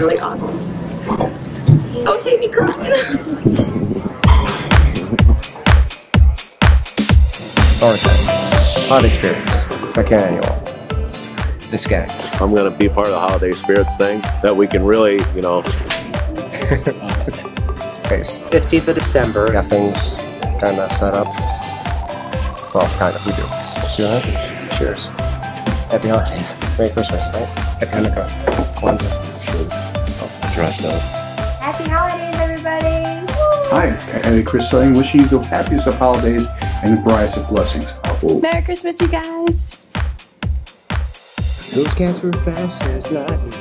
really awesome. Don't take me crying. Artists, Holiday Spirits, second annual. This guy. I'm going to be part of the Holiday Spirits thing that we can really, you know. 15th of December. Got things kind of set up. Well, kind of, we do. Sure. Cheers. Happy holidays. Merry Christmas, right? Happy Hanukkah. Kwanzaa. Sure. Oh, Josh knows. Happy holidays, everybody. Woo! Hi, it's Kat and Chris, wishing you the happiest of holidays and the brightest of blessings. Woo. Merry Christmas, you guys. Those cats were fast as lightning.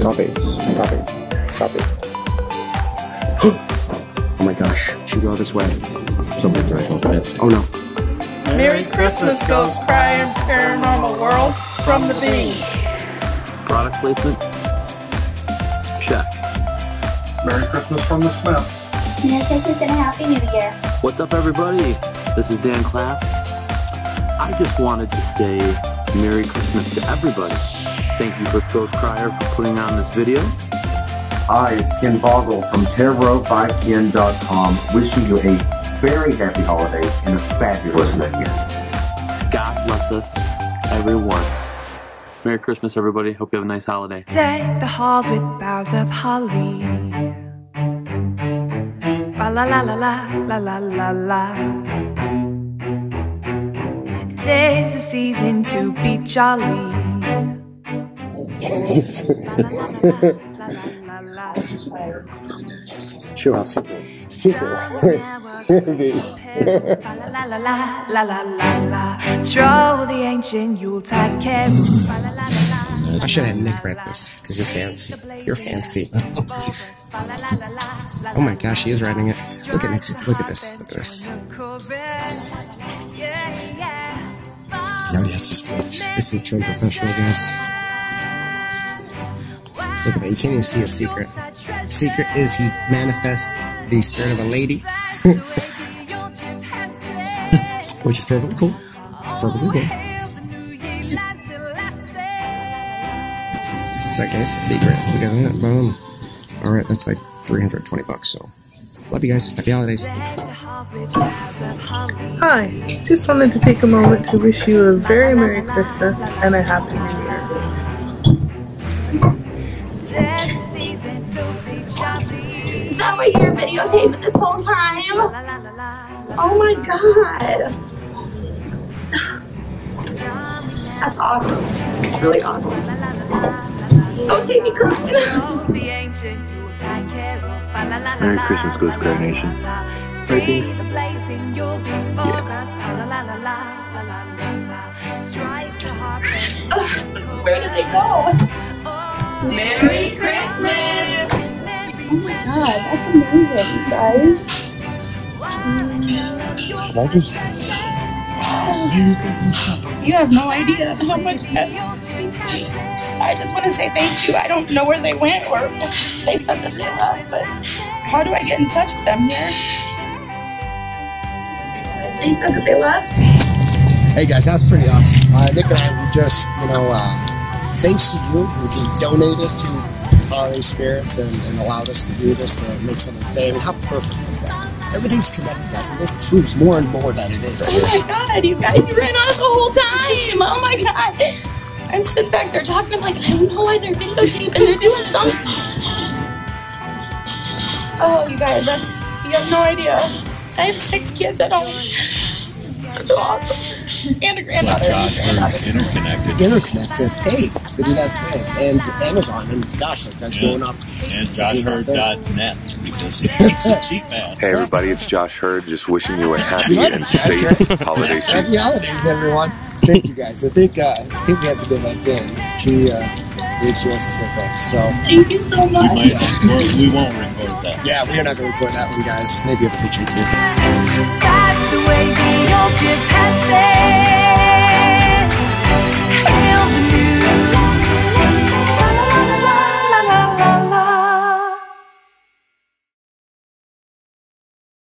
Copy. Oh my gosh, she go this way. Something's right over it. Oh no. Merry Christmas, Ghost Crier, Paranormal World, from the beach. Product placement? Check. Merry Christmas from the Smiths. Merry Christmas and a Happy New Year. What's up, everybody? This is Dan Klapp. I just wanted to say Merry Christmas to everybody. Thank you for Ghost Crier for putting on this video. Hi, it's Ken Boggle from tarotbyken.com, wishing you a very happy holiday and a fabulous new year. God bless us, everyone. Merry Christmas, everybody. Hope you have a nice holiday. Deck the halls with boughs of holly. Ba la la la la la la la la. It's a season to be jolly. Draw the ancient Yuletide carol. I should have Nick read this because you're fancy. You're fancy. Oh my gosh, he is writing it. Look at Nick. Look at this. Look at this. Nobody has to script. This is true professional, guys. Look at that. You can't even see a secret. The secret is he manifests the spirit of a lady. Which is perfectly cool. Perfectly cool. So I guess it's a secret. We got that. Boom. Alright, that's like $320, so. Love you guys. Happy holidays. Hi, just wanted to take a moment to wish you a very Merry Christmas and a Happy New Year. Is that what you're videotaping this whole time? Oh my god. That's awesome. It's really awesome. Don't take me crying. Merry Christmas, Ghost Crier Nation. Where did they go? Merry Christmas! Oh my god, that's amazing, guys. Should I just... Merry Christmas. You have no idea how much that means to me. I just want to say thank you. I don't know where they went or if they said that they left, but how do I get in touch with them here? They said that they left. Hey guys, that was pretty awesome. Nick and I just, thanks to you, we donated to Holiday Spirits and allowed us to do this to make someone's day. I mean, how perfect is that? Everything's connected to us, and this proves more and more that it is. Oh my god, you guys were in on us the whole time! Oh my god! I'm sitting back there talking, I'm like, I don't know why they're videotaping, they're doing something. Oh, you guys, that's, you have no idea. I have 6 kids at home. That's awesome. And a granddaughter. It's like Josh Hurd's interconnected. Hey, we do that space. And Amazon, and gosh, that guy's growing up. And JoshHurd.net, because it's a cheap man. Hey everybody, it's Josh Hurd, just wishing you a happy and safe holiday season. Happy holidays, everyone. Thank you guys. I think we have to go back in. She wants to say thanks. So thank you so much. We won't record that. Yeah, we are not going to record that one, guys. Maybe a picture too.